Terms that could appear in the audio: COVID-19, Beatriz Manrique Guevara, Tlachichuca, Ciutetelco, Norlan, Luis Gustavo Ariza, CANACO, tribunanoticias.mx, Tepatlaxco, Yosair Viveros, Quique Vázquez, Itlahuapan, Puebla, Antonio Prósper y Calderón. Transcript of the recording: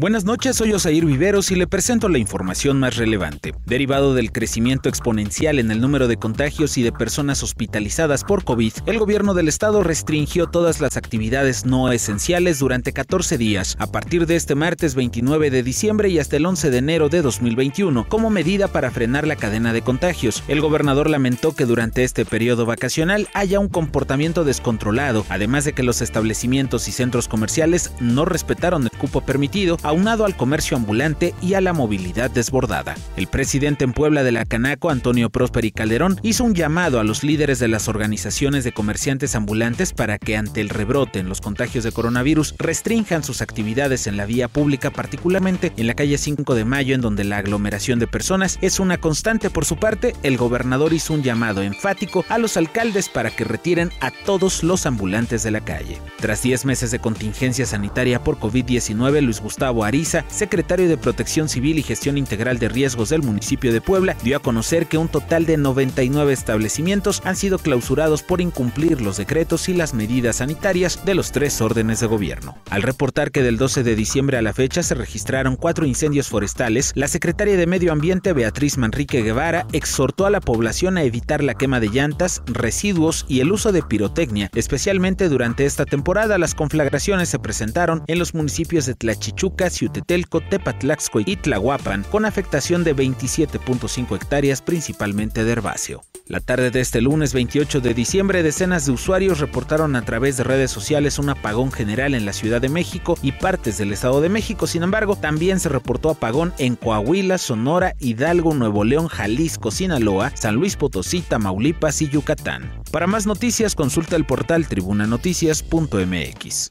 Buenas noches, soy Yosair Viveros y le presento la información más relevante. Derivado del crecimiento exponencial en el número de contagios y de personas hospitalizadas por COVID, el gobierno del estado restringió todas las actividades no esenciales durante 14 días, a partir de este martes 29 de diciembre y hasta el 11 de enero de 2021, como medida para frenar la cadena de contagios. El gobernador lamentó que durante este periodo vacacional haya un comportamiento descontrolado, además de que los establecimientos y centros comerciales no respetaron el cupo permitido, aunado al comercio ambulante y a la movilidad desbordada. El presidente en Puebla de la CANACO, Antonio Prósper y Calderón, hizo un llamado a los líderes de las organizaciones de comerciantes ambulantes para que ante el rebrote en los contagios de coronavirus restrinjan sus actividades en la vía pública, particularmente en la calle 5 de Mayo, en donde la aglomeración de personas es una constante. Por su parte, el gobernador hizo un llamado enfático a los alcaldes para que retiren a todos los ambulantes de la calle. Tras 10 meses de contingencia sanitaria por COVID-19, Luis Gustavo Ariza, secretario de Protección Civil y Gestión Integral de Riesgos del municipio de Puebla, dio a conocer que un total de 99 establecimientos han sido clausurados por incumplir los decretos y las medidas sanitarias de los 3 órdenes de gobierno. Al reportar que del 12 de diciembre a la fecha se registraron 4 incendios forestales, la secretaria de Medio Ambiente, Beatriz Manrique Guevara, exhortó a la población a evitar la quema de llantas, residuos y el uso de pirotecnia. Especialmente durante esta temporada, las conflagraciones se presentaron en los municipios de Tlachichuca, Ciutetelco, Tepatlaxco y Itlahuapan, con afectación de 27.5 hectáreas, principalmente de herbáceo. La tarde de este lunes 28 de diciembre, decenas de usuarios reportaron a través de redes sociales un apagón general en la Ciudad de México y partes del Estado de México. Sin embargo, también se reportó apagón en Coahuila, Sonora, Hidalgo, Nuevo León, Jalisco, Sinaloa, San Luis Potosí, Tamaulipas y Yucatán. Para más noticias, consulta el portal tribunanoticias.mx.